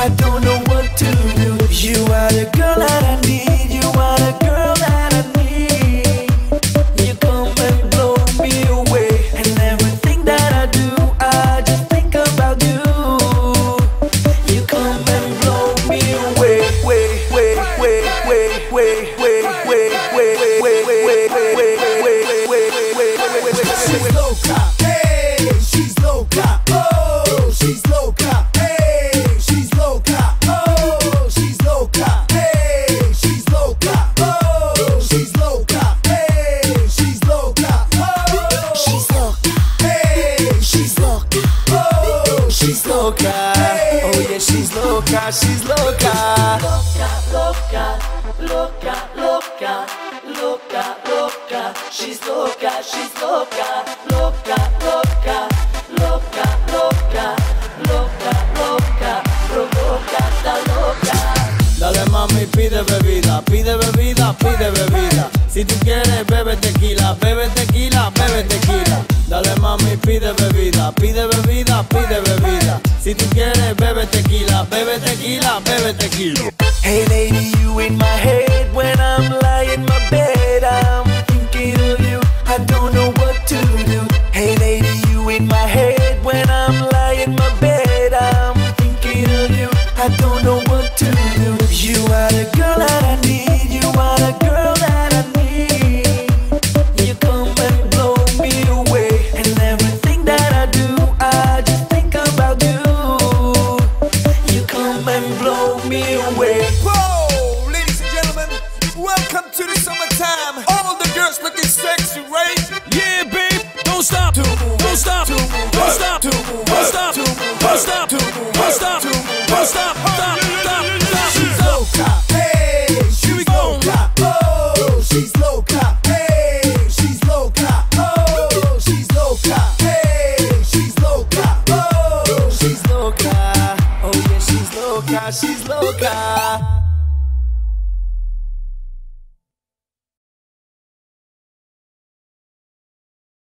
I don't know what to do. You are the girl that I need. You are the girl that I need. You come and blow me away. And everything that I do, I just think about you. You come and blow me away. She's loca, hey, she's loca, oh, she's loca. She's loca, loca, loca, loca, loca, loca, loca. She's loca, she's loca, loca, loca, loca, loca, loca, loca, provoca, está loca. Dale mami, pide bebida, pide bebida, pide bebida. Si tú quieres bebe tequila, bebe tequila, bebe tequila. Dale mami, pide bebida, pide bebida, pide bebida. Si tú quieres bebe tequila, bebe tequila, bebe tequila. Hey lady, you in my head when I'm lying in my bed. I'm thinking of you, I don't know what to do. Hey lady, you in my head when I'm lying in my bed. I'm thinking of you, I don't know what to do. You are the girl that I need, you are the girl that I need. You come and blow me away. And everything that I do, I just think about you. You come and blow me away. Whoa, ladies and gentlemen, welcome to the summertime. All the girls looking sexy, right? Yeah, babe, don't stop, don't stop, don't stop, don't stop, don't stop, don't stop, don't stop, stop, stop. She's loca.